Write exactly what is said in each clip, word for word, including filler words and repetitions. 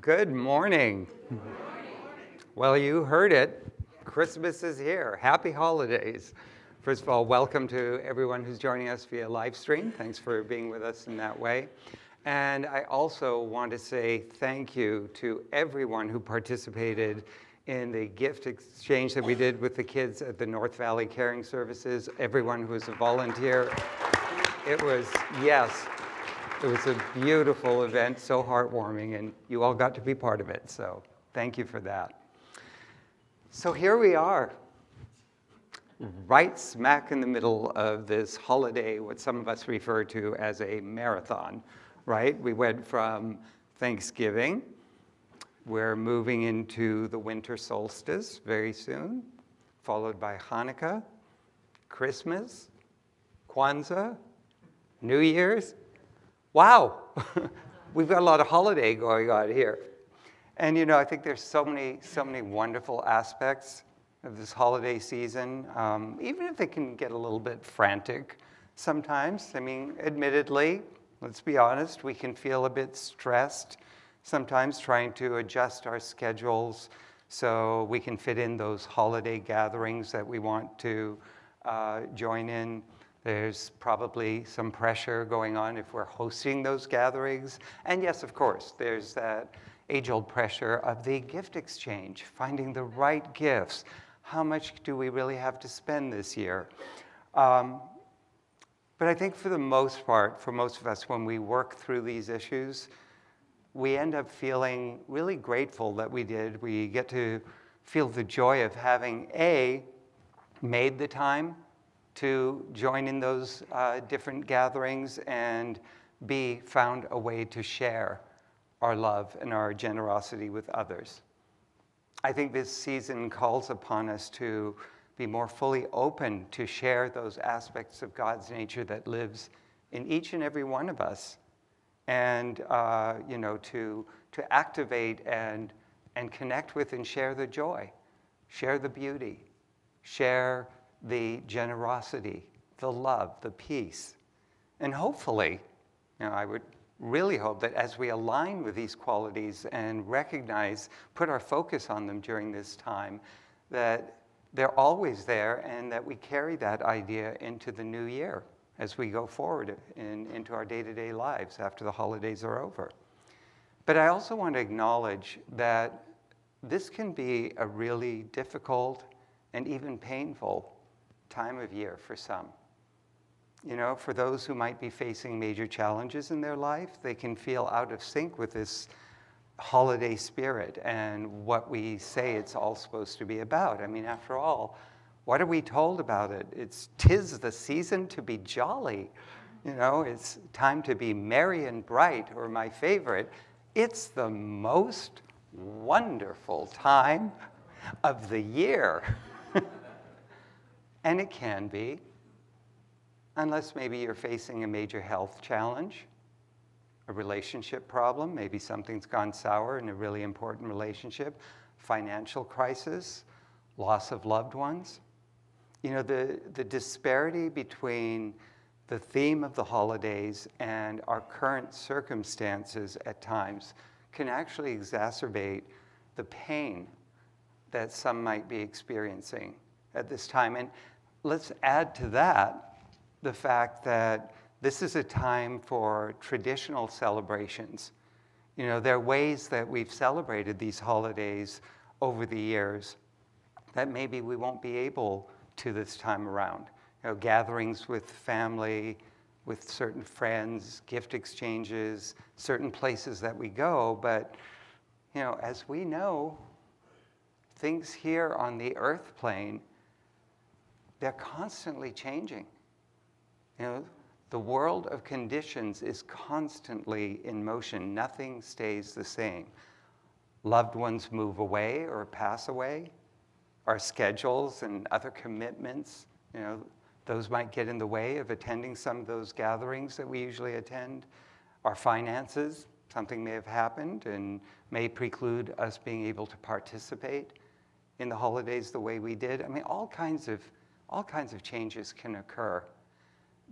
Good morning. Good morning. Well, you heard it. Christmas is here. Happy holidays. First of all, welcome to everyone who's joining us via live stream. Thanks for being with us in that way. And I also want to say thank you to everyone who participated in the gift exchange that we did with the kids at the North Valley Caring Services, everyone who was a volunteer. It was, yes. It was a beautiful event, so heartwarming, and you all got to be part of it, so thank you for that. So here we are, right smack in the middle of this holiday, what some of us refer to as a marathon, right? We went from Thanksgiving, we're moving into the winter solstice very soon, followed by Hanukkah, Christmas, Kwanzaa, New Year's. Wow, we've got a lot of holiday going on here. And you know, I think there's so many, so many wonderful aspects of this holiday season, um, even if they can get a little bit frantic sometimes. I mean, admittedly, let's be honest, we can feel a bit stressed sometimes trying to adjust our schedules so we can fit in those holiday gatherings that we want to uh, join in. There's probably some pressure going on if we're hosting those gatherings. And yes, of course, there's that age-old pressure of the gift exchange, finding the right gifts. How much do we really have to spend this year? Um, but I think for the most part, for most of us, when we work through these issues, we end up feeling really grateful that we did. We get to feel the joy of having, A, made the time to join in those uh, different gatherings, and B, found a way to share our love and our generosity with others. I think this season calls upon us to be more fully open to share those aspects of God's nature that lives in each and every one of us, and uh, you know, to, to activate and, and connect with and share the joy, share the beauty, share the generosity, the love, the peace. And hopefully, you know, I would really hope that as we align with these qualities and recognize, put our focus on them during this time, that they're always there and that we carry that idea into the new year as we go forward in, into our day-to-day lives after the holidays are over. But I also want to acknowledge that this can be a really difficult and even painful time of year for some. You know, for those who might be facing major challenges in their life, they can feel out of sync with this holiday spirit and what we say it's all supposed to be about. I mean, after all, what are we told about it? It's 'tis the season to be jolly. You know, it's time to be merry and bright, or my favorite, it's the most wonderful time of the year. And it can be, unless maybe you're facing a major health challenge, a relationship problem, maybe something's gone sour in a really important relationship, financial crisis, loss of loved ones. You know, the, the disparity between the theme of the holidays and our current circumstances at times can actually exacerbate the pain that some might be experiencing at this time. And let's add to that the fact that this is a time for traditional celebrations. You know, there are ways that we've celebrated these holidays over the years that maybe we won't be able to this time around. You know, gatherings with family, with certain friends, gift exchanges, certain places that we go. But, you know, as we know, things here on the earth plane, they're constantly changing. You know, the world of conditions is constantly in motion. Nothing stays the same. Loved ones move away or pass away. Our schedules and other commitments, you know, those might get in the way of attending some of those gatherings that we usually attend. Our finances, something may have happened and may preclude us being able to participate in the holidays the way we did. I mean, all kinds of All kinds of changes can occur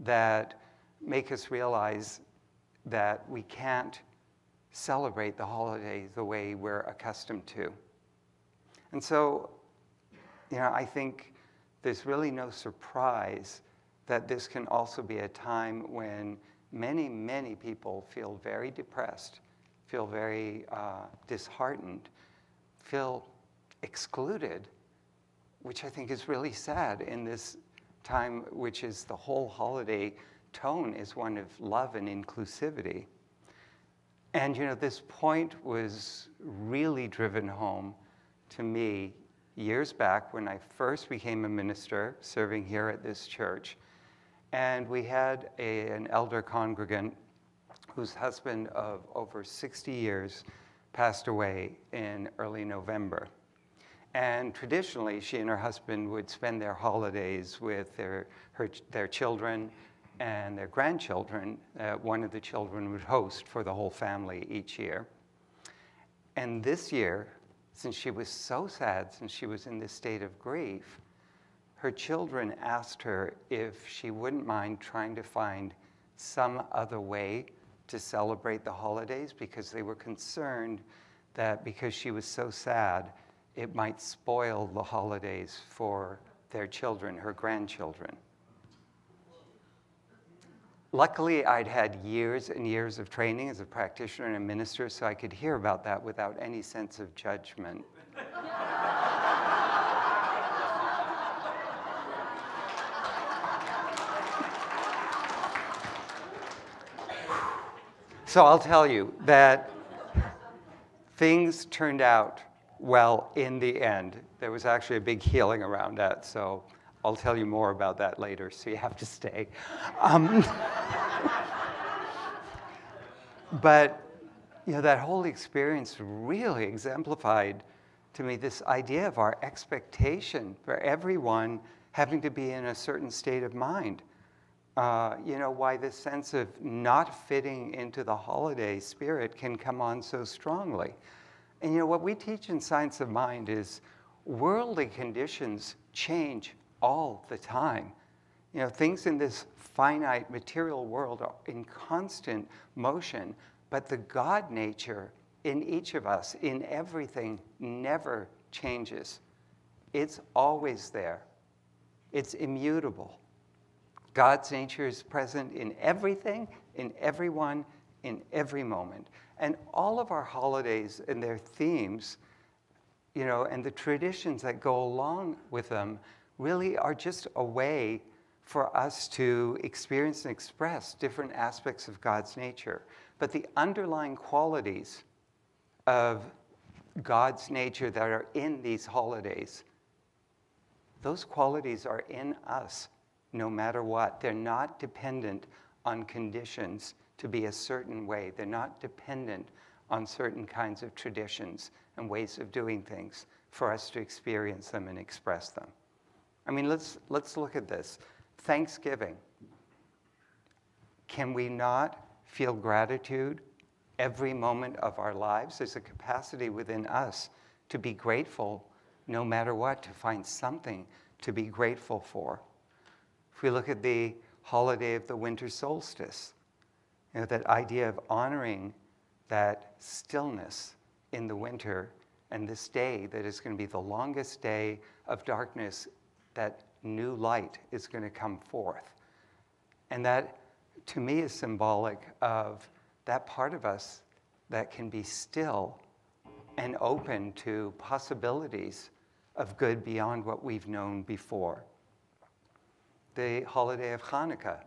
that make us realize that we can't celebrate the holidays the way we're accustomed to. And so, you know, I think there's really no surprise that this can also be a time when many, many people feel very depressed, feel very uh, disheartened, feel excluded, which I think is really sad in this time, which is the whole holiday tone is one of love and inclusivity. And you know, this point was really driven home to me years back when I first became a minister serving here at this church. And we had a, an elder congregant whose husband of over sixty years passed away in early November. And traditionally, she and her husband would spend their holidays with their, her, their children and their grandchildren. Uh, one of the children would host for the whole family each year. And this year, since she was so sad, since she was in this state of grief, her children asked her if she wouldn't mind trying to find some other way to celebrate the holidays, because they were concerned that because she was so sad, it might spoil the holidays for their children, her grandchildren. Luckily, I'd had years and years of training as a practitioner and a minister, so I could hear about that without any sense of judgment. So I'll tell you that things turned out well in the end. There was actually a big healing around that, so I'll tell you more about that later, so you have to stay. Um, but you know, that whole experience really exemplified to me this idea of our expectation for everyone having to be in a certain state of mind. Uh, you know, why this sense of not fitting into the holiday spirit can come on so strongly. And you know, what we teach in Science of Mind is worldly conditions change all the time. You know, things in this finite material world are in constant motion, but the God nature in each of us, in everything, never changes. It's always there. It's immutable. God's nature is present in everything, in everyone, in every moment. And all of our holidays and their themes, you know, and the traditions that go along with them really are just a way for us to experience and express different aspects of God's nature. But the underlying qualities of God's nature that are in these holidays, those qualities are in us. No matter what, they're not dependent on conditions to be a certain way. They're not dependent on certain kinds of traditions and ways of doing things for us to experience them and express them. I mean, let's, let's look at this. Thanksgiving. Can we not feel gratitude every moment of our lives? There's a capacity within us to be grateful no matter what, to find something to be grateful for. If we look at the holiday of the winter solstice, you know, that idea of honoring that stillness in the winter and this day that is going to be the longest day of darkness, that new light is going to come forth. And that, to me, is symbolic of that part of us that can be still and open to possibilities of good beyond what we've known before. The holiday of Hanukkah,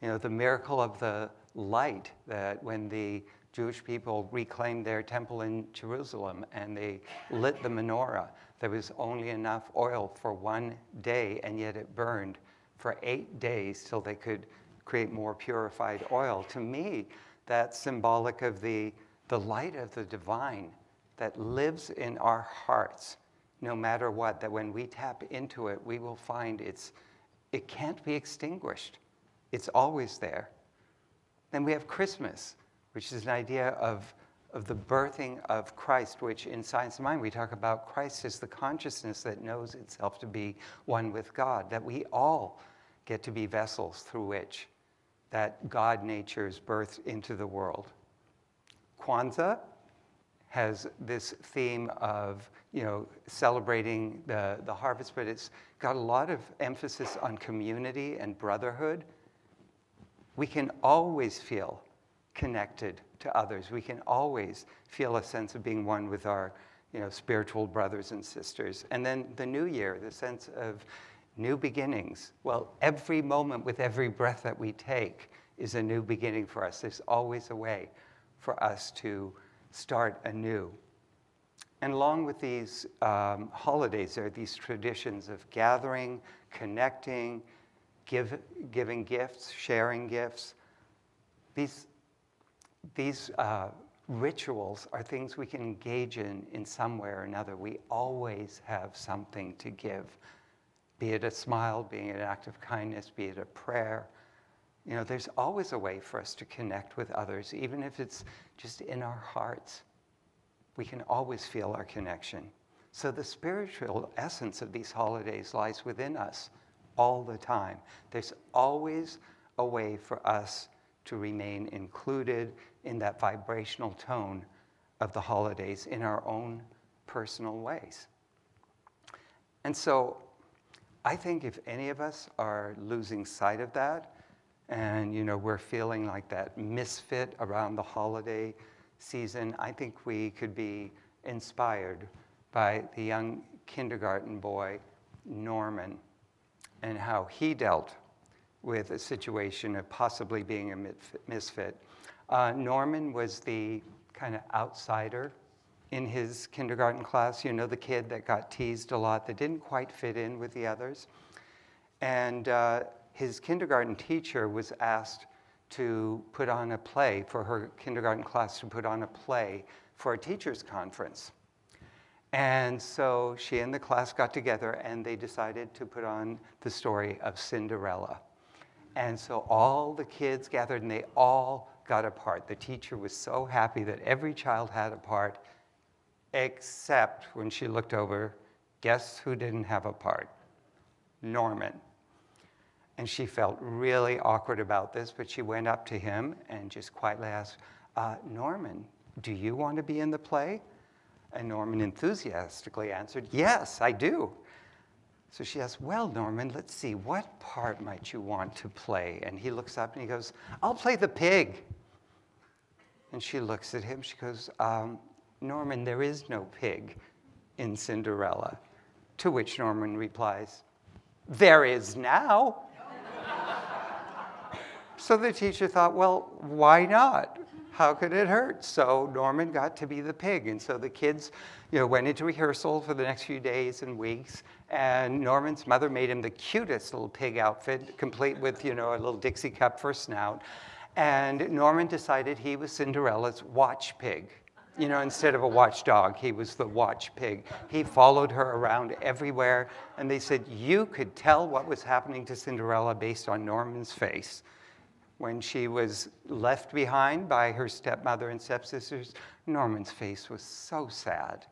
you know, the miracle of the light, that when the Jewish people reclaimed their temple in Jerusalem and they lit the menorah, there was only enough oil for one day, and yet it burned for eight days till they could create more purified oil. To me, that's symbolic of the, the light of the divine that lives in our hearts, no matter what, that when we tap into it, we will find it's It can't be extinguished. It's always there. Then we have Christmas, which is an idea of, of the birthing of Christ, which in Science of Mind we talk about Christ as the consciousness that knows itself to be one with God, that we all get to be vessels through which that God nature is birthed into the world. Kwanzaa has this theme of, you know, celebrating the, the harvest, but it's got a lot of emphasis on community and brotherhood. We can always feel connected to others. We can always feel a sense of being one with our, you know, spiritual brothers and sisters. And then the new year, the sense of new beginnings. Well, every moment with every breath that we take is a new beginning for us. There's always a way for us to start anew. And along with these um, holidays, there are these traditions of gathering, connecting, give, giving gifts, sharing gifts. These, these uh, rituals are things we can engage in in some way or another. We always have something to give, be it a smile, be it an act of kindness, be it a prayer. You know, there's always a way for us to connect with others, even if it's just in our hearts. We can always feel our connection. So the spiritual essence of these holidays lies within us all the time. There's always a way for us to remain included in that vibrational tone of the holidays in our own personal ways. And so I think if any of us are losing sight of that, and, you know, we're feeling like that misfit around the holiday season, I think we could be inspired by the young kindergarten boy, Norman, and how he dealt with a situation of possibly being a misfit. Uh, Norman was the kind of outsider in his kindergarten class, you know, the kid that got teased a lot, that didn't quite fit in with the others. And uh, his kindergarten teacher was asked to put on a play, for her kindergarten class to put on a play for a teachers' conference. And so she and the class got together and they decided to put on the story of Cinderella. And so all the kids gathered and they all got a part. The teacher was so happy that every child had a part, except when she looked over, guess who didn't have a part? Norman. And she felt really awkward about this, but she went up to him and just quietly asked, uh, Norman, do you want to be in the play? And Norman enthusiastically answered, yes, I do. So she asked, well, Norman, let's see, what part might you want to play? And he looks up and he goes, I'll play the pig. And she looks at him, she goes, um, Norman, there is no pig in Cinderella. To which Norman replies, there is now. So the teacher thought, well, why not? How could it hurt? So Norman got to be the pig. And so the kids, you know, went into rehearsal for the next few days and weeks. And Norman's mother made him the cutest little pig outfit, complete with, you know, a little Dixie cup for snout. And Norman decided he was Cinderella's watch pig. You know, instead of a watchdog, he was the watch pig. He followed her around everywhere. And they said, you could tell what was happening to Cinderella based on Norman's face. When she was left behind by her stepmother and stepsisters, Norman's face was so sad.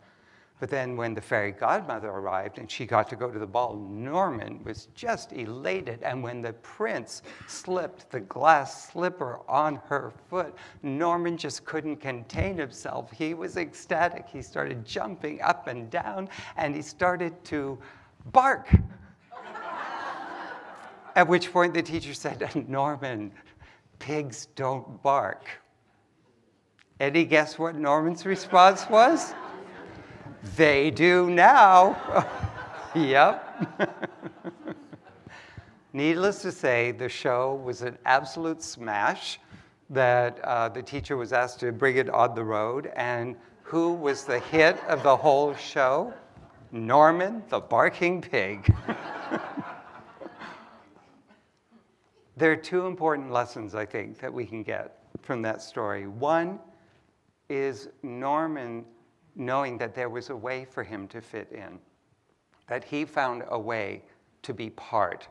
But then when the fairy godmother arrived and she got to go to the ball, Norman was just elated. And when the prince slipped the glass slipper on her foot, Norman just couldn't contain himself. He was ecstatic. He started jumping up and down, and he started to bark. At which point the teacher said, Norman, pigs don't bark. Any guess what Norman's response was? They do now. Yep. Needless to say, the show was an absolute smash, that uh, the teacher was asked to bring it on the road. And who was the hit of the whole show? Norman, the barking pig. There are two important lessons, I think, that we can get from that story. One is Norman knowing that there was a way for him to fit in, that he found a way to be part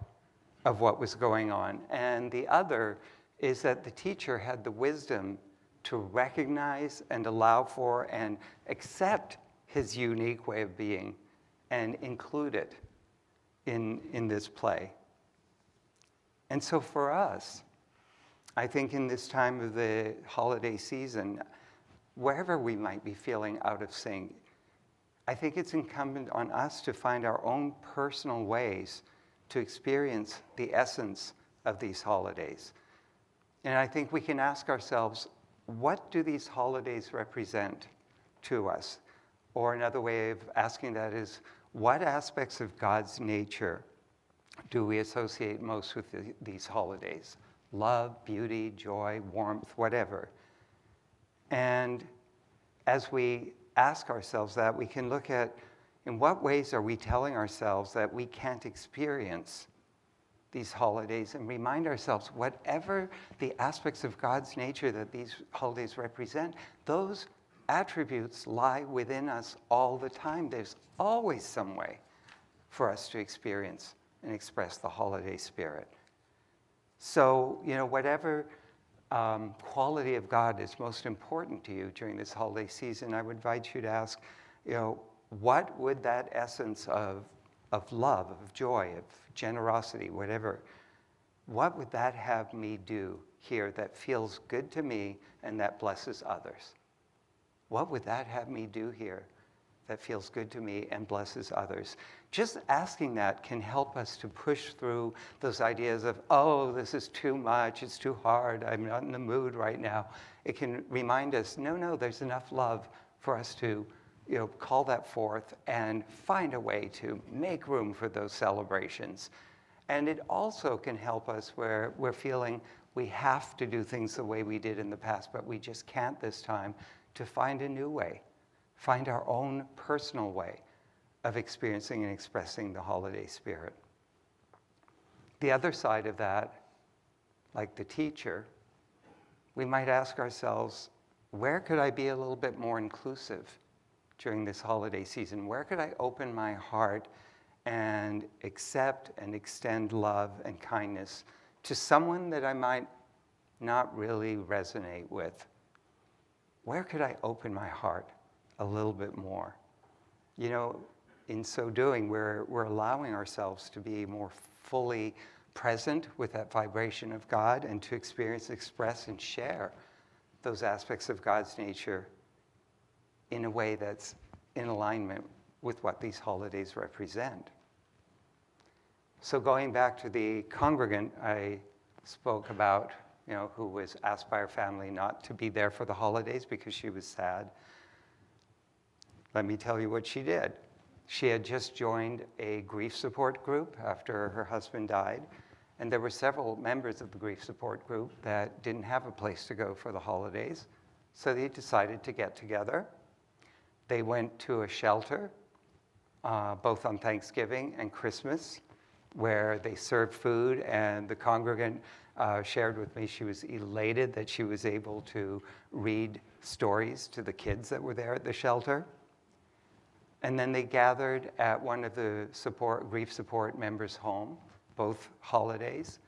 of what was going on. And the other is that the teacher had the wisdom to recognize and allow for and accept his unique way of being and include it in, in this play. And so for us, I think in this time of the holiday season, wherever we might be feeling out of sync, I think it's incumbent on us to find our own personal ways to experience the essence of these holidays. And I think we can ask ourselves, what do these holidays represent to us? Or another way of asking that is, what aspects of God's nature do we associate most with the, these holidays? Love, beauty, joy, warmth, whatever. And as we ask ourselves that, we can look at, in what ways are we telling ourselves that we can't experience these holidays, and remind ourselves, whatever the aspects of God's nature that these holidays represent, those attributes lie within us all the time. There's always some way for us to experience and express the holiday spirit. So, you know, whatever um, quality of God is most important to you during this holiday season, I would invite you to ask, you know, what would that essence of, of love, of joy, of generosity, whatever, what would that have me do here that feels good to me and that blesses others? What would that have me do here that feels good to me and blesses others? Just asking that can help us to push through those ideas of, oh, this is too much, it's too hard, I'm not in the mood right now. It can remind us, no, no, there's enough love for us to, you know, call that forth and find a way to make room for those celebrations. And it also can help us where we're feeling we have to do things the way we did in the past, but we just can't this time, to find a new way, find our own personal way of experiencing and expressing the holiday spirit. The other side of that, like the teacher, we might ask ourselves, where could I be a little bit more inclusive during this holiday season? Where could I open my heart and accept and extend love and kindness to someone that I might not really resonate with? Where could I open my heart a little bit more? You know, in so doing, we're, we're allowing ourselves to be more fully present with that vibration of God and to experience, express, and share those aspects of God's nature in a way that's in alignment with what these holidays represent. So going back to the congregant I spoke about, you know, who was asked by her family not to be there for the holidays because she was sad, let me tell you what she did. She had just joined a grief support group after her husband died, and there were several members of the grief support group that didn't have a place to go for the holidays, so they decided to get together. They went to a shelter, uh, both on Thanksgiving and Christmas, where they served food, and the congregant uh, shared with me she was elated that she was able to read stories to the kids that were there at the shelter. And then they gathered at one of the support, grief support members' home, both holidays,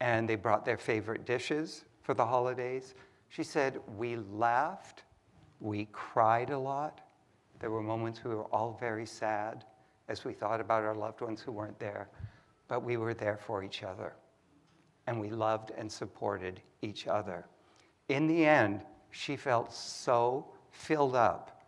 and they brought their favorite dishes for the holidays. She said, we laughed, we cried a lot. There were moments we were all very sad as we thought about our loved ones who weren't there, but we were there for each other, and we loved and supported each other. In the end, she felt so filled up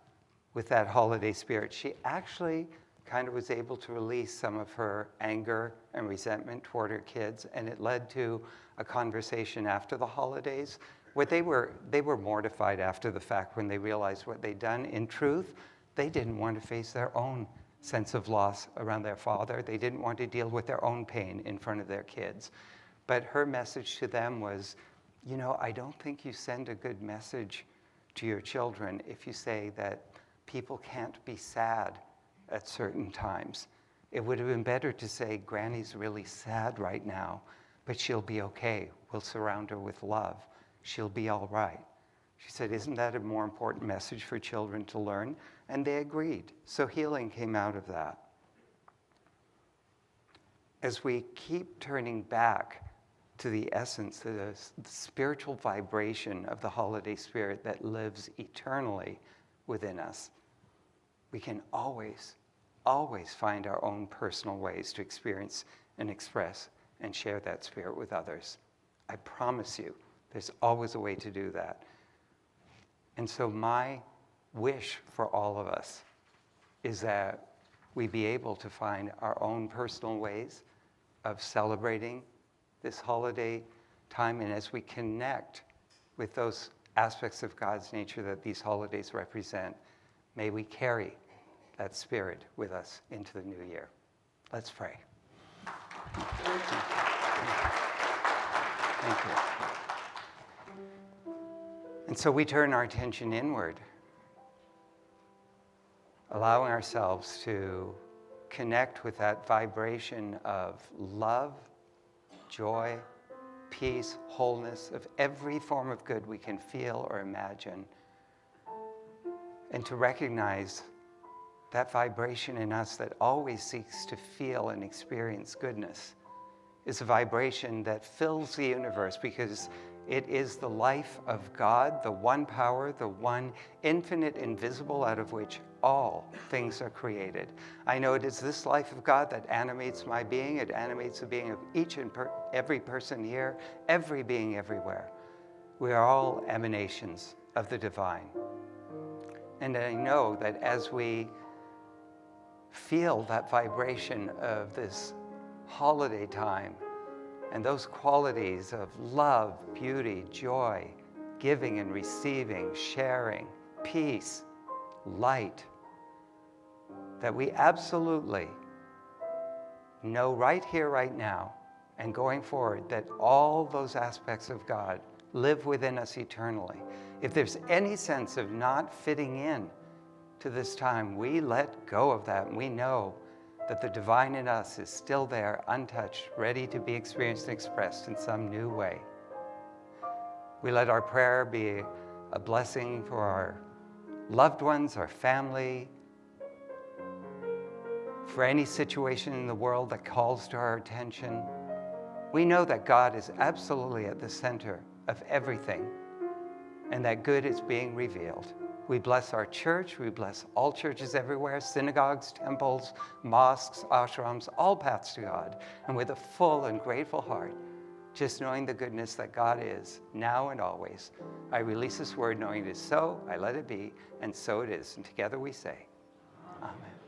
with that holiday spirit. She actually kind of was able to release some of her anger and resentment toward her kids, and it led to a conversation after the holidays where they were, they were mortified after the fact when they realized what they'd done. In truth, they didn't want to face their own sense of loss around their father. They didn't want to deal with their own pain in front of their kids. But her message to them was, you know, I don't think you send a good message to your children if you say that people can't be sad at certain times. It would have been better to say, Granny's really sad right now, but she'll be okay. We'll surround her with love. She'll be all right. She said, isn't that a more important message for children to learn? And they agreed. So healing came out of that. As we keep turning back to the essence, to the spiritual vibration of the holiday spirit that lives eternally within us, we can always, always find our own personal ways to experience and express and share that spirit with others. I promise you, there's always a way to do that. And so my wish for all of us is that we be able to find our own personal ways of celebrating this holiday time, and as we connect with those aspects of God's nature that these holidays represent, may we carry that spirit with us into the new year. Let's pray. Thank you. Thank you. And so we turn our attention inward, allowing ourselves to connect with that vibration of love, joy, peace, wholeness, of every form of good we can feel or imagine, and to recognize that vibration in us that always seeks to feel and experience goodness is a vibration that fills the universe, because it is the life of God, the one power, the one infinite invisible out of which all things are created. I know it is this life of God that animates my being. It animates the being of each and per every person here, every being everywhere. We are all emanations of the divine. And I know that as we feel that vibration of this holiday time and those qualities of love, beauty, joy, giving and receiving, sharing, peace, light, that we absolutely know right here, right now, and going forward, that all those aspects of God live within us eternally. If there's any sense of not fitting in to this time, we let go of that, and we know that the divine in us is still there, untouched, ready to be experienced and expressed in some new way. We let our prayer be a blessing for our loved ones, our family, for any situation in the world that calls to our attention. We know that God is absolutely at the center of everything, and that good is being revealed. We bless our church, we bless all churches everywhere, synagogues, temples, mosques, ashrams, all paths to God, and with a full and grateful heart, just knowing the goodness that God is, now and always. I release this word knowing it is so, I let it be, and so it is. And together we say, Amen. Amen.